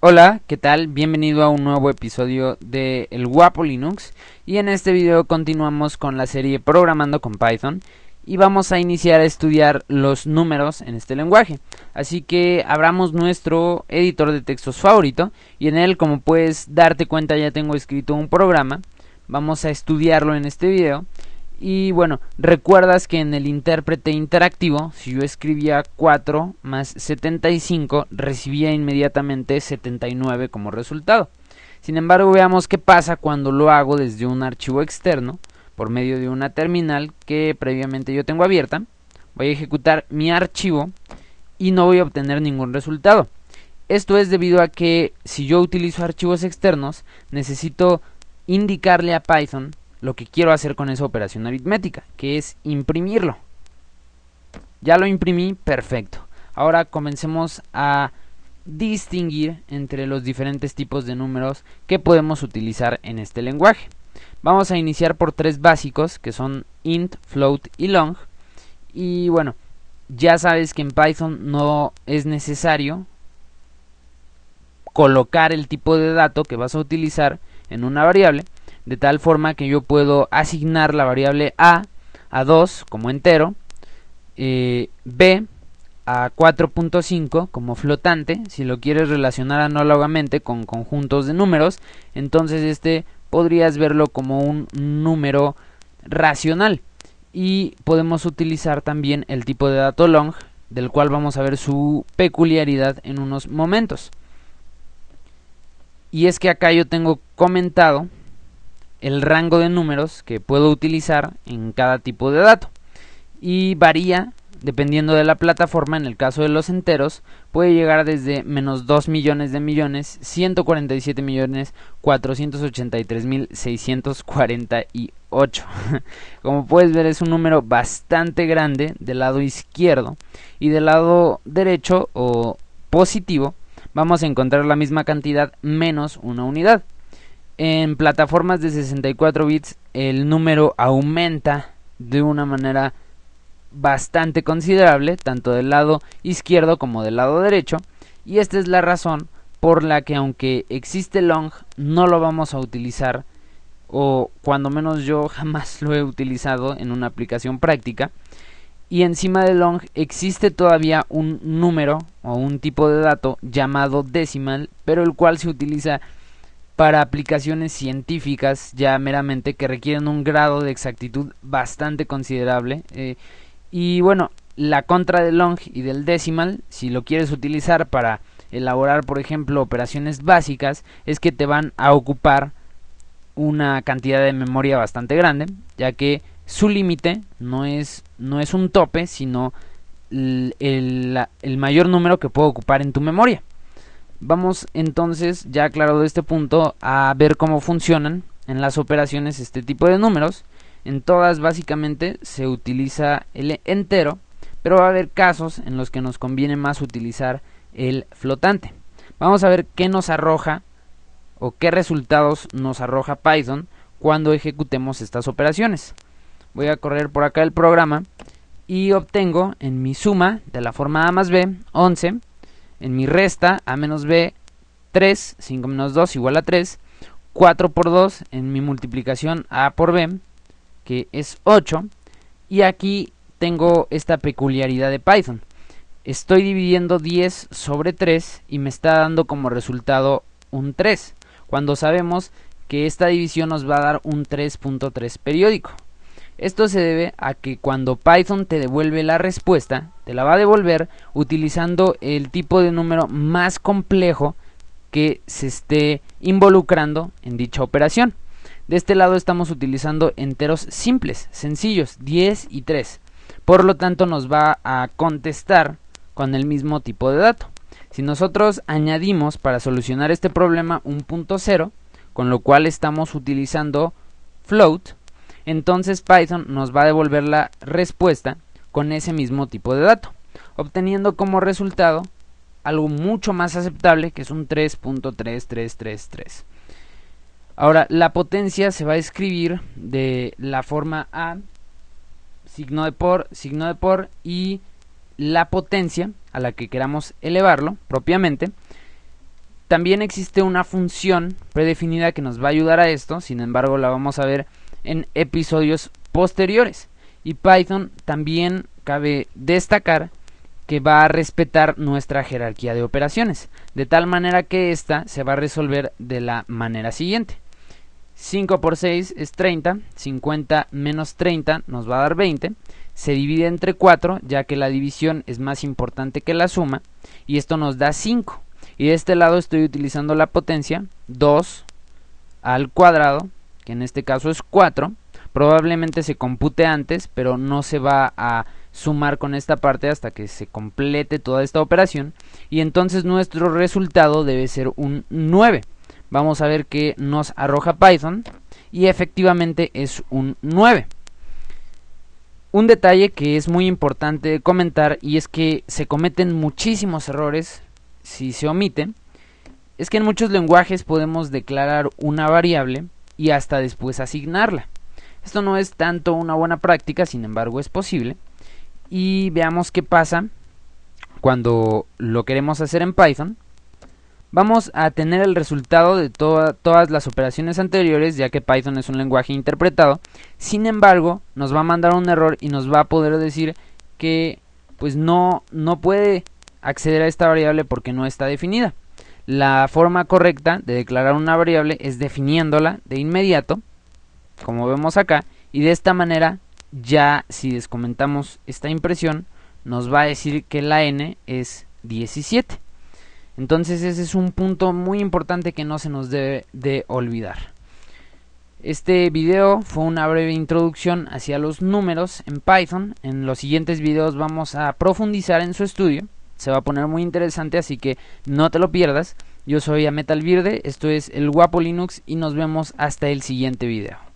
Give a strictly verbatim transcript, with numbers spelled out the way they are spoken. Hola, ¿qué tal? Bienvenido a un nuevo episodio de El Guapo Linux, y en este video continuamos con la serie Programando con Python y vamos a iniciar a estudiar los números en este lenguaje. Así que abramos nuestro editor de textos favorito y en él, como puedes darte cuenta, ya tengo escrito un programa. Vamos a estudiarlo en este video. Y bueno, recuerdas que en el intérprete interactivo, si yo escribía cuatro más setenta y cinco, recibía inmediatamente setenta y nueve como resultado. Sin embargo, veamos qué pasa cuando lo hago desde un archivo externo, por medio de una terminal que previamente yo tengo abierta. Voy a ejecutar mi archivo y no voy a obtener ningún resultado. Esto es debido a que si yo utilizo archivos externos, necesito indicarle a Python lo que quiero hacer con esa operación aritmética, que es imprimirlo. Ya lo imprimí, perfecto. Ahora comencemos a distinguir entre los diferentes tipos de números que podemos utilizar en este lenguaje. Vamos a iniciar por tres básicos, que son int, float y long. Y bueno, ya sabes que en Python no es necesario colocar el tipo de dato que vas a utilizar en una variable, de tal forma que yo puedo asignar la variable a a dos como entero, eh, b a cuatro punto cinco como flotante, si lo quieres relacionar análogamente con conjuntos de números, entonces este podrías verlo como un número racional. Y podemos utilizar también el tipo de dato long, del cual vamos a ver su peculiaridad en unos momentos. Y es que acá yo tengo comentado el rango de números que puedo utilizar en cada tipo de dato, y varía dependiendo de la plataforma. En el caso de los enteros puede llegar desde menos dos millones de millones, ciento cuarenta y siete millones, cuatrocientos ochenta y tres mil seiscientos cuarenta y ocho. Como puedes ver, es un número bastante grande del lado izquierdo, y del lado derecho o positivo vamos a encontrar la misma cantidad menos una unidad. En plataformas de sesenta y cuatro bits el número aumenta de una manera bastante considerable, tanto del lado izquierdo como del lado derecho, y esta es la razón por la que, aunque existe long, no lo vamos a utilizar, o cuando menos yo jamás lo he utilizado en una aplicación práctica. Y encima de long existe todavía un número o un tipo de dato llamado decimal, pero el cual se utiliza para aplicaciones científicas ya meramente, que requieren un grado de exactitud bastante considerable. Eh, y bueno, la contra del long y del decimal, si lo quieres utilizar para elaborar, por ejemplo, operaciones básicas, es que te van a ocupar una cantidad de memoria bastante grande, ya que su límite no es, no es un tope, sino el, el, el mayor número que puedo ocupar en tu memoria. Vamos entonces, ya aclarado este punto, a ver cómo funcionan en las operaciones este tipo de números. En todas básicamente se utiliza el entero, pero va a haber casos en los que nos conviene más utilizar el flotante. Vamos a ver qué nos arroja o qué resultados nos arroja Python cuando ejecutemos estas operaciones. Voy a correr por acá el programa y obtengo en mi suma, de la forma a más b, once. En mi resta, a menos b, tres, cinco menos dos igual a tres, cuatro por dos, en mi multiplicación a por b, que es ocho, y aquí tengo esta peculiaridad de Python. Estoy dividiendo diez sobre tres y me está dando como resultado un tres, cuando sabemos que esta división nos va a dar un tres punto tres periódico. Esto se debe a que cuando Python te devuelve la respuesta, te la va a devolver utilizando el tipo de número más complejo que se esté involucrando en dicha operación. De este lado estamos utilizando enteros simples, sencillos, diez y tres. Por lo tanto, nos va a contestar con el mismo tipo de dato. Si nosotros añadimos para solucionar este problema un punto cero, con lo cual estamos utilizando float, entonces Python nos va a devolver la respuesta con ese mismo tipo de dato, obteniendo como resultado algo mucho más aceptable, que es un tres punto tres tres tres tres. Ahora, la potencia se va a escribir de la forma a, signo de por, signo de por, y la potencia a la que queramos elevarlo propiamente También existe una función predefinida que nos va a ayudar a esto, sin embargo la vamos a ver en episodios posteriores. Y Python también cabe destacar que va a respetar nuestra jerarquía de operaciones, de tal manera que esta se va a resolver de la manera siguiente. cinco por seis es treinta, cincuenta menos treinta nos va a dar veinte, se divide entre cuatro ya que la división es más importante que la suma y esto nos da cinco. Y de este lado estoy utilizando la potencia dos al cuadrado, que en este caso es cuatro. Probablemente se compute antes, pero no se va a sumar con esta parte hasta que se complete toda esta operación. Y entonces nuestro resultado debe ser un nueve. Vamos a ver qué nos arroja Python. Y efectivamente es un nueve. Un detalle que es muy importante comentar y es que se cometen muchísimos errores si se omite, es que en muchos lenguajes podemos declarar una variable y hasta después asignarla. Esto no es tanto una buena práctica, sin embargo es posible. Y veamos qué pasa cuando lo queremos hacer en Python. Vamos a tener el resultado de to- todas las operaciones anteriores, ya que Python es un lenguaje interpretado. Sin embargo, nos va a mandar un error y nos va a poder decir que pues no, no puede acceder a esta variable porque no está definida. La forma correcta de declarar una variable es definiéndola de inmediato, como vemos acá, y de esta manera ya si descomentamos esta impresión nos va a decir que la n es diecisiete. Entonces ese es un punto muy importante que no se nos debe de olvidar. Este video fue una breve introducción hacia los números en Python. En los siguientes videos vamos a profundizar en su estudio. Se va a poner muy interesante, así que no te lo pierdas. Yo soy Amet Alvirde, esto es El Guapo Linux y nos vemos hasta el siguiente video.